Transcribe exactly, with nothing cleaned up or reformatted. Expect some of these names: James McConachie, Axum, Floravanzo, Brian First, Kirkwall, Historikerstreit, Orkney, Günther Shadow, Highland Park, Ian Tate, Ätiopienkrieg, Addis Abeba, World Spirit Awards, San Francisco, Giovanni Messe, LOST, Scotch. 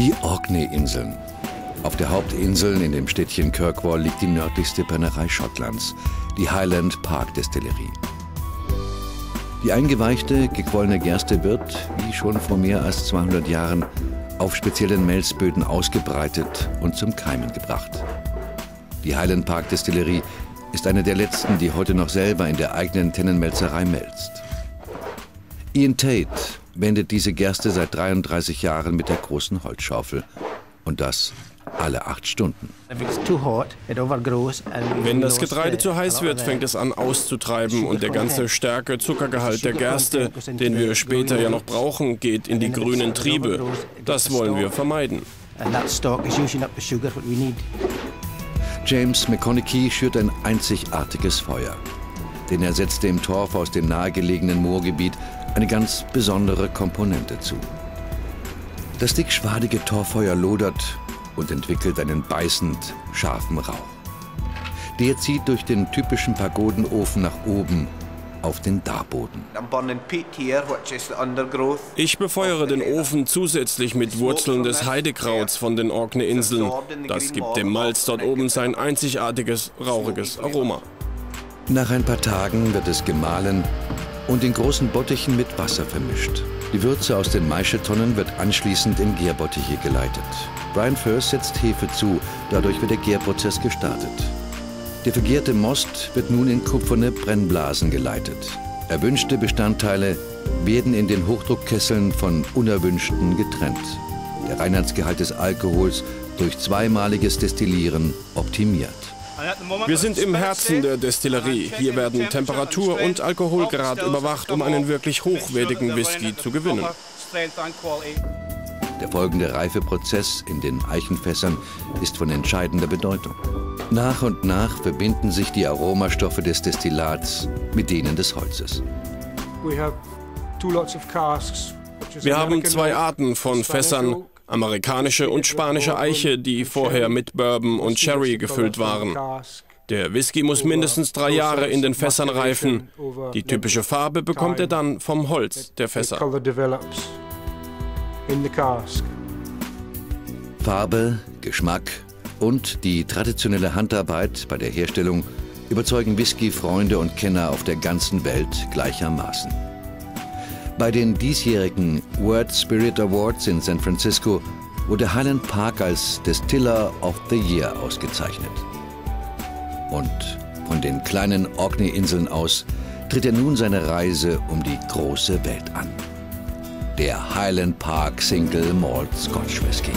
Die Orkney-Inseln. Auf der Hauptinsel in dem Städtchen Kirkwall liegt die nördlichste Brennerei Schottlands, die Highland Park Destillerie. Die eingeweichte, gequollene Gerste wird, wie schon vor mehr als zweihundert Jahren, auf speziellen Melzböden ausgebreitet und zum Keimen gebracht. Die Highland Park Destillerie ist eine der letzten, die heute noch selber in der eigenen Tennenmelzerei melzt. Ian Tate wendet diese Gerste seit dreiunddreißig Jahren mit der großen Holzschaufel. Und das alle acht Stunden. Wenn das Getreide zu heiß wird, fängt es an auszutreiben und der ganze Stärke, Zuckergehalt der Gerste, den wir später ja noch brauchen, geht in die grünen Triebe. Das wollen wir vermeiden. James McConachie schürt ein einzigartiges Feuer. Denn er setzte im Torf aus dem nahegelegenen Moorgebiet eine ganz besondere Komponente zu. Das dickschwadige Torffeuer lodert und entwickelt einen beißend scharfen Rauch. Der zieht durch den typischen Pagodenofen nach oben auf den Darboden. Ich befeuere den Ofen zusätzlich mit Wurzeln des Heidekrauts von den Orkney-Inseln. Das gibt dem Malz dort oben sein einzigartiges, rauchiges Aroma. Nach ein paar Tagen wird es gemahlen und in großen Bottichen mit Wasser vermischt. Die Würze aus den Maischetonnen wird anschließend in Gärbottiche geleitet. Brian First setzt Hefe zu, dadurch wird der Gärprozess gestartet. Der vergärte Most wird nun in kupferne Brennblasen geleitet. Erwünschte Bestandteile werden in den Hochdruckkesseln von unerwünschten getrennt. Der Reinheitsgehalt des Alkohols durch zweimaliges Destillieren optimiert. Wir sind im Herzen der Destillerie. Hier werden Temperatur und Alkoholgrad überwacht, um einen wirklich hochwertigen Whisky zu gewinnen. Der folgende Reifeprozess in den Eichenfässern ist von entscheidender Bedeutung. Nach und nach verbinden sich die Aromastoffe des Destillats mit denen des Holzes. Wir haben zwei Arten von Fässern. Amerikanische und spanische Eiche, die vorher mit Bourbon und Sherry gefüllt waren. Der Whisky muss mindestens drei Jahre in den Fässern reifen. Die typische Farbe bekommt er dann vom Holz der Fässer. Farbe, Geschmack und die traditionelle Handarbeit bei der Herstellung überzeugen Whisky-Freunde und Kenner auf der ganzen Welt gleichermaßen. Bei den diesjährigen World Spirit Awards in San Francisco wurde Highland Park als Distiller of the Year ausgezeichnet. Und von den kleinen Orkney-Inseln aus tritt er nun seine Reise um die große Welt an. Der Highland Park Single Malt Scotch Whisky.